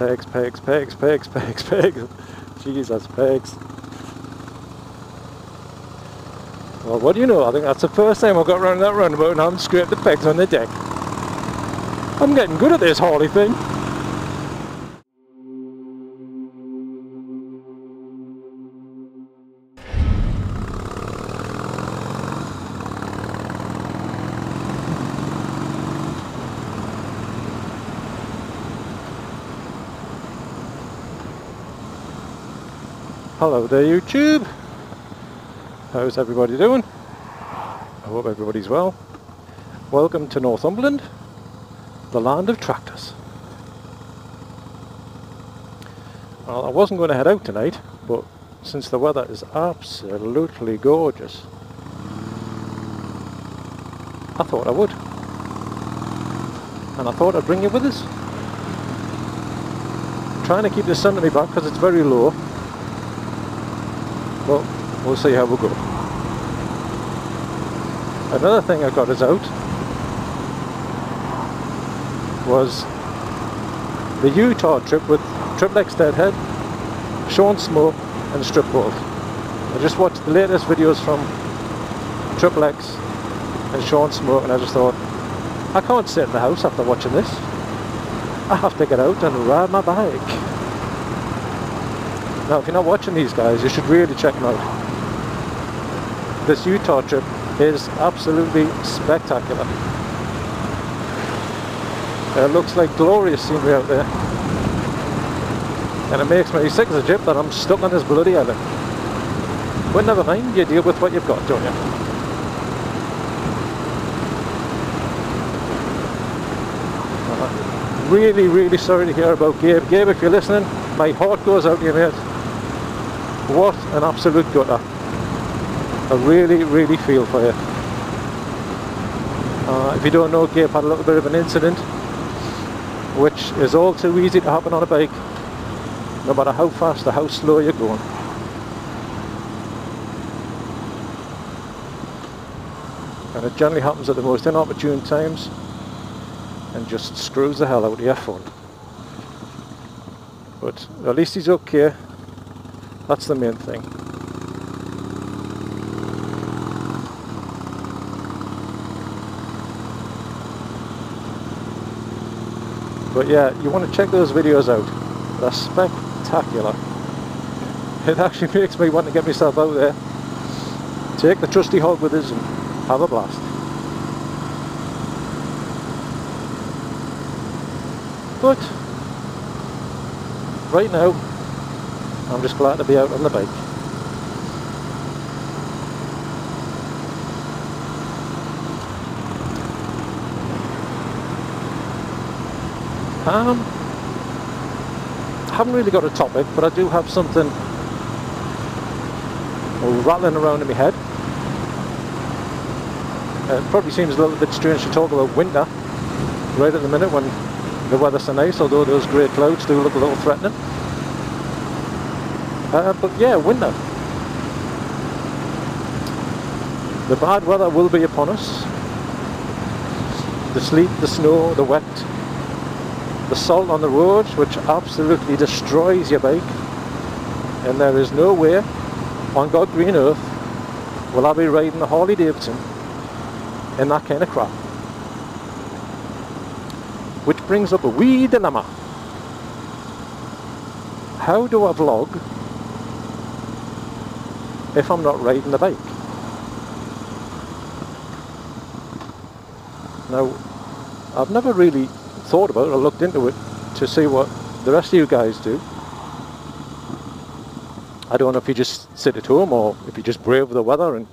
pegs. Jesus, pegs. Well, what do you know? I think that's the first time I got round that roundabout and I haven't scraped the pegs on the deck. I'm getting good at this Harley thing. Hello there YouTube, how's everybody doing? I hope everybody's well. Welcome to Northumberland, the land of tractors. Well, I wasn't going to head out tonight, but since the weather is absolutely gorgeous, I thought I would. And I thought I'd bring you with us. I'm trying to keep the sun to me back because it's very low. Well, we'll see how we go. Another thing I got us out was the Utah trip with Triple X Deadhead, Sean Smoak and StripBolt. I just watched the latest videos from Triple X and Sean Smoak and I just thought, I can't sit in the house after watching this. I have to get out and ride my bike. Now if you're not watching these guys, you should really check them out. This Utah trip is absolutely spectacular. It looks like glorious scenery out there. And it makes me sick as a jip that I'm stuck on this bloody island. But never mind, you deal with what you've got, don't you? Really, really sorry to hear about Gabe. Gabe, if you're listening, my heart goes out to you, mate. What an absolute gutter. I really, really feel for you. If you don't know, Gabe had a little bit of an incident, which is all too easy to happen on a bike, no matter how fast or how slow you're going. And it generally happens at the most inopportune times, and just screws the hell out of your phone. But at least he's okay. That's the main thing. But yeah, you want to check those videos out. They're spectacular. It actually makes me want to get myself out there, take the trusty hog with us and have a blast. But right now, I'm just glad to be out on the bike. I haven't really got a topic, but I do have something rattling around in my head. It probably seems a little bit strange to talk about winter right at the minute when the weather's so nice, although those grey clouds do look a little threatening. But yeah, winter. The bad weather will be upon us. The sleet, the snow, the wet, the salt on the road, which absolutely destroys your bike. And there is no way on God green earth will I be riding a Harley Davidson in that kind of crap. Which brings up a wee dilemma. How do I vlog if I'm not riding the bike? Now, I've never really thought about it or looked into it to see what the rest of you guys do. I don't know if you just sit at home or if you just brave the weather and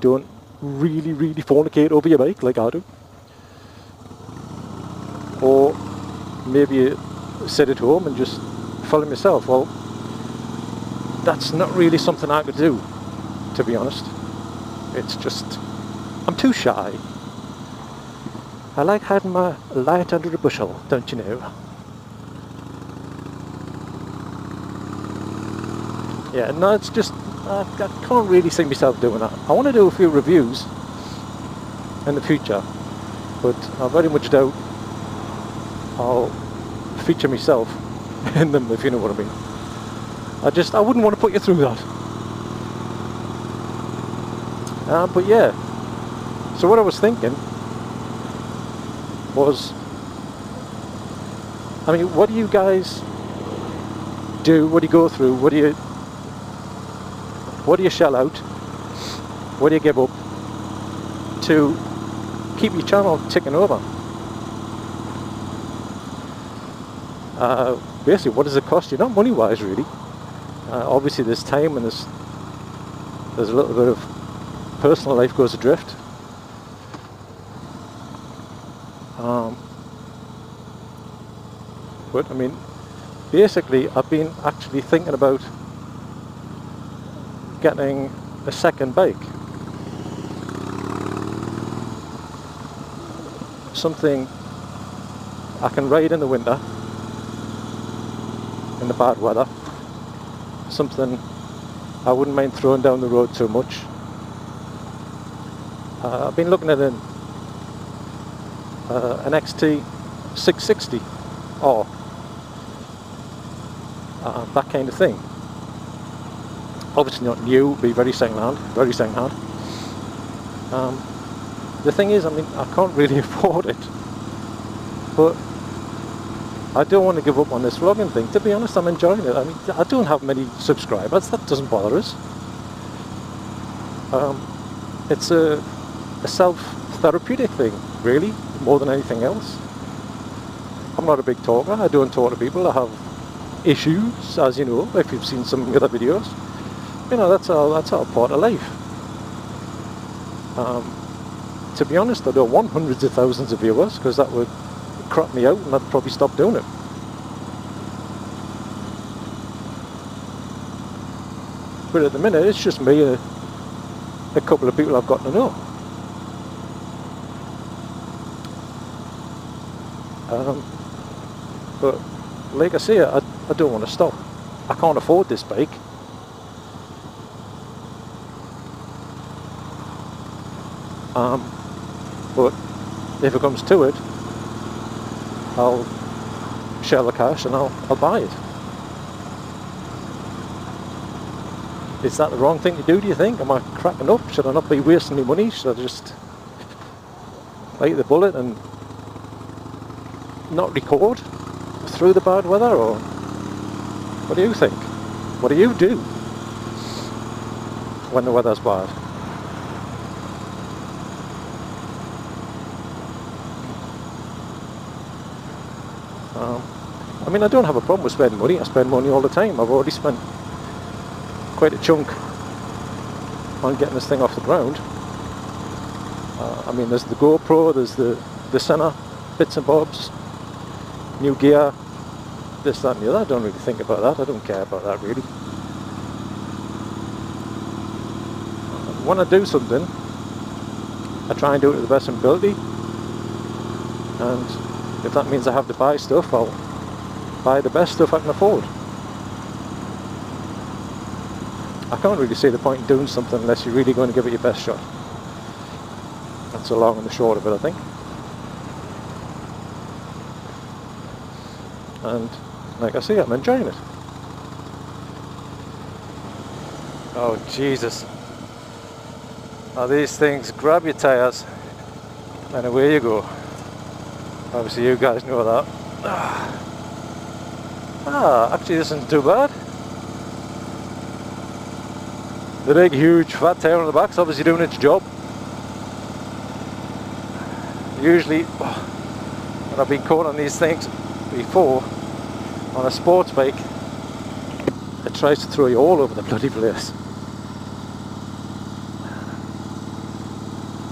don't really fornicate over your bike like I do, or maybe you sit at home and just film yourself. Well, that's not really something I could do, to be honest. It's just, I'm too shy. I like hiding my light under a bushel, don't you know? Yeah, no, it's just I can't really see myself doing that. I want to do a few reviews in the future but I very much doubt I'll feature myself in them, if you know what I mean. I wouldn't want to put you through that. But yeah, so what I was thinking was, I mean, what do you guys do? What do you go through? What do you shell out? What do you give up to keep your channel ticking over? Basically, what does it cost you? Not money-wise, really. Obviously, there's time and there's a little bit of personal life goes adrift. But I mean, basically, I've been actually thinking about getting a second bike, something I can ride in the winter, in the bad weather, something I wouldn't mind throwing down the road too much. I've been looking at an XT 660R, that kind of thing. Obviously not new, be very second hand. The thing is, I mean, I can't really afford it, but I don't want to give up on this vlogging thing. To be honest, I'm enjoying it. I mean, I don't have many subscribers, that doesn't bother us. It's a self-therapeutic thing, really, more than anything else. I'm not a big talker, I don't talk to people, I have issues, as you know, if you've seen some of the other videos. You know, that's all part of life. To be honest, I don't want hundreds of thousands of viewers, because that would crap me out and I'd probably stop doing it. But at the minute, it's just me and a couple of people I've got to know. But like I say, I don't want to stop. I can't afford this bike. But if it comes to it, I'll share the cash and I'll buy it. Is that the wrong thing to do, do you think? Am I cracking up? Should I not be wasting my money? Should I just bite the bullet and not record through the bad weather? Or what do you think? What do you do when the weather's bad? I mean, I don't have a problem with spending money. I spend money all the time. I've already spent quite a chunk on getting this thing off the ground. I mean, there's the GoPro, there's the center, bits and bobs, new gear, this, that and the other. I don't really think about that. I don't care about that, really. When I do something, I try and do it to the best of my ability, and if that means I have to buy stuff, I'll buy the best stuff I can afford. I can't really see the point in doing something unless you're really going to give it your best shot. That's the long and the short of it, I think. And like I say, I'm enjoying it. Oh Jesus. Now these things grab your tyres and away you go. Obviously you guys know that. Actually this isn't too bad. The big huge fat tail on the back's obviously doing its job. Usually, and I've been caught on these things before, on a sports bike, it tries to throw you all over the bloody place.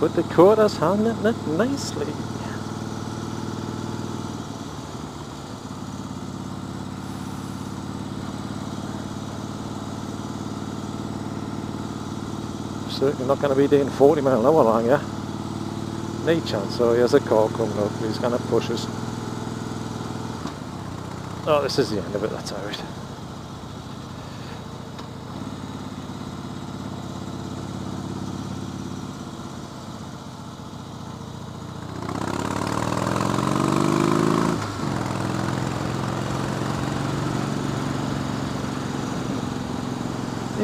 But the Dakota's handling it nicely. Certainly not going to be doing 40 mile an hour long, yeah? No chance. So here's a car coming up, he's going to push us. Oh, this is the end of it, that's alright.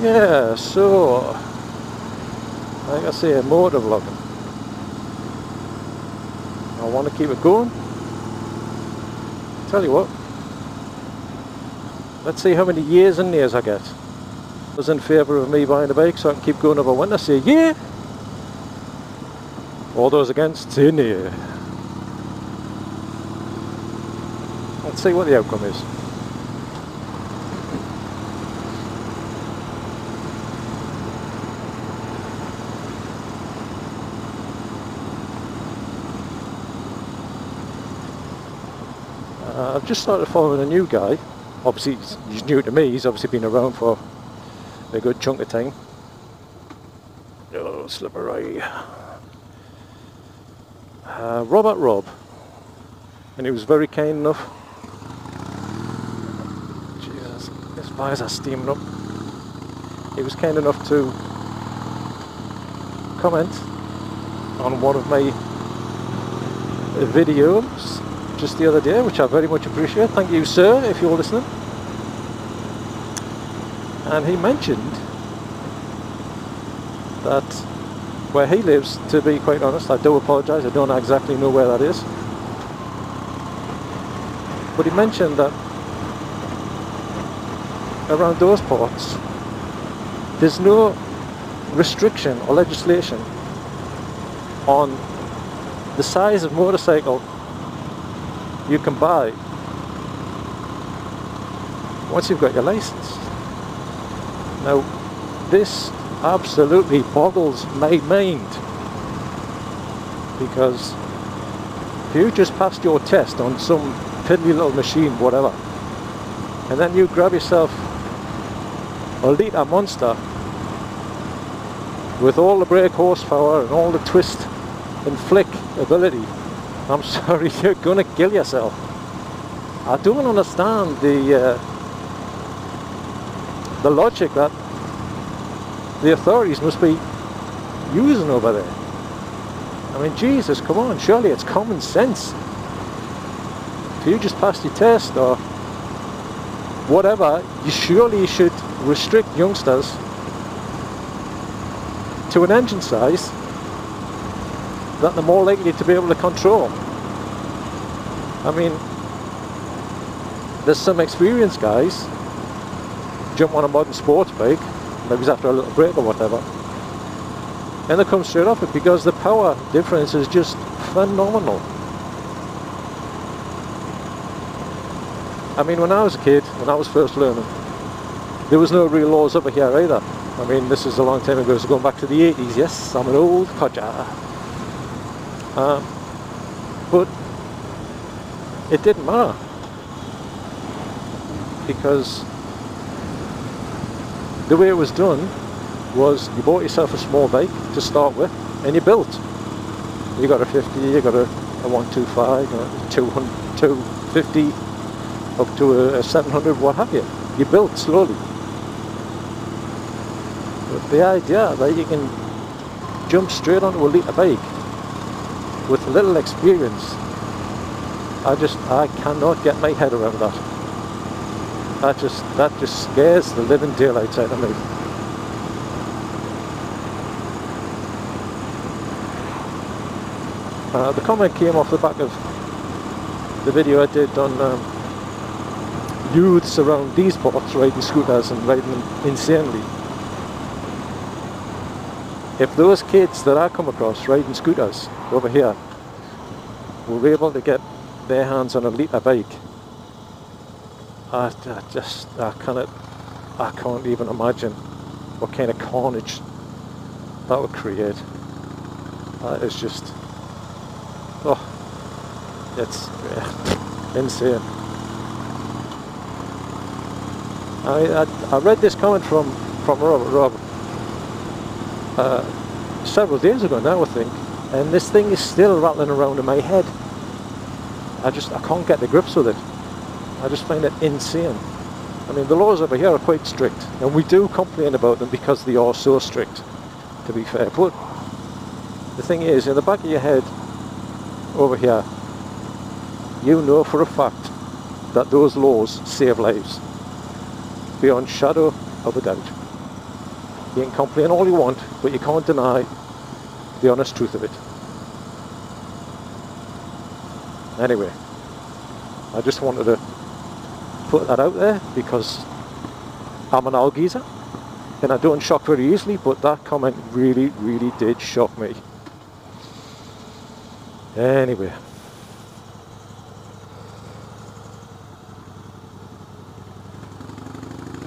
Yeah, so I think I say a motor vlogging. I want to keep it going. Tell you what, let's see how many years and years I get. I was in favour of me buying a bike so I can keep going over winter, say yeah! All those against, say yeah. Let's see what the outcome is. I've just started following a new guy. Obviously he's new to me, he's obviously been around for a good chunk of time. Oh, slippery. Robert Rob. And he was very kind enough. Jesus, his fires are steaming up. He was kind enough to comment on one of my videos just the other day, which I very much appreciate. Thank you, sir, if you're listening. And he mentioned that where he lives, to be quite honest, I do apologise, I don't exactly know where that is, but he mentioned that around those parts there's no restriction or legislation on the size of motorcycle you can buy once you've got your license. Now this absolutely boggles my mind, because if you just passed your test on some piddly little machine, whatever, and then you grab yourself a litre monster with all the brake horsepower and all the twist and flick ability, I'm sorry, you're gonna kill yourself. I don't understand the logic that the authorities must be using over there. I mean, Jesus, come on, surely it's common sense. If you just passed your test or whatever, you surely should restrict youngsters to an engine size that they're more likely to be able to control. I mean, there's some experienced guys jump on a modern sports bike, maybe it's after a little break or whatever, and they come straight off it because the power difference is just phenomenal. I mean, when I was a kid, when I was first learning, there was no real laws over here either. I mean, this is a long time ago, so going back to the 80s, yes, I'm an old codger. But it didn't matter, because the way it was done was you bought yourself a small bike to start with and you built. You got a 50, you got a 125, a 200, 250, up to a 700, what have you. You built slowly. But the idea that you can jump straight onto a litre bike with little experience, I cannot get my head around that. That just scares the living daylights out of me. The comment came off the back of the video I did on youths around these parts riding scooters and riding them insanely. If those kids that I come across riding scooters over here were able to get their hands on a litre bike, I can't even imagine what kind of carnage that would create. That is just, oh, it's insane. I read this comment from Robert Rob several days ago now, I think, and this thing is still rattling around in my head. I can't get the grips with it. I just find it insane. I mean, the laws over here are quite strict, and we do complain about them because they are so strict, to be fair, but the thing is, in the back of your head over here, you know for a fact that those laws save lives beyond shadow of a doubt. You can complain all you want, but you can't deny the honest truth of it. Anyway, I just wanted to put that out there because I'm an owl geezer and I don't shock very easily, but that comment really, really did shock me. Anyway.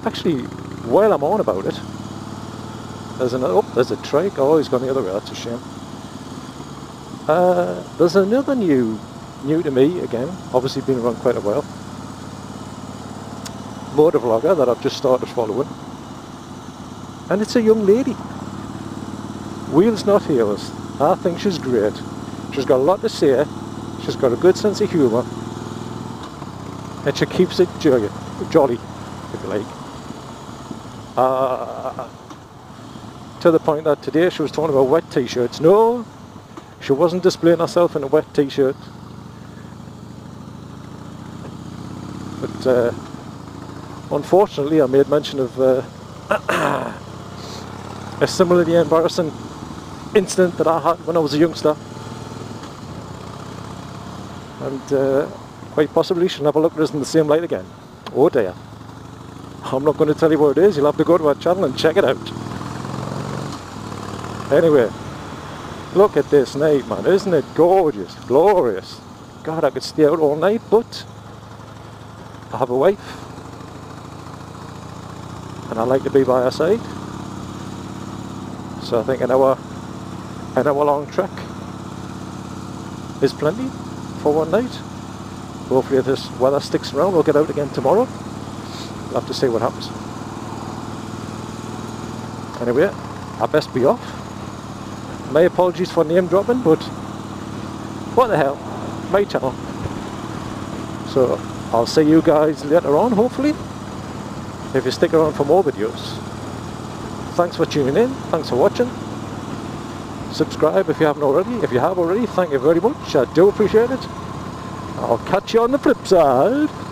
Actually, while I'm on about it, there's a trike. Oh, he's gone the other way, that's a shame. There's another new to me again, obviously been around quite a while, motovlogger that I've just started following, and it's a young lady, Wheels Not Heels. I think she's great. She's got a lot to say, she's got a good sense of humour, and she keeps it jolly, if you like. To the point that today she was talking about wet t-shirts. No, she wasn't displaying herself in a wet t-shirt. But unfortunately I made mention of a similarly embarrassing incident that I had when I was a youngster. And quite possibly she'll never look at us in the same light again. Oh dear. I'm not going to tell you what it is, you'll have to go to our channel and check it out. Anyway, look at this night, man, isn't it gorgeous, glorious? God, I could stay out all night, but I have a wife and I like to be by her side, so I think an hour long trek is plenty for one night. Hopefully if this weather sticks around we'll get out again tomorrow. We'll have to see what happens. Anyway, I best be off. My apologies for name dropping, but what the hell, my channel. So I'll see you guys later on, hopefully, if you stick around for more videos. Thanks for tuning in, thanks for watching. Subscribe if you haven't already. If you have already, thank you very much, I do appreciate it. I'll catch you on the flip side.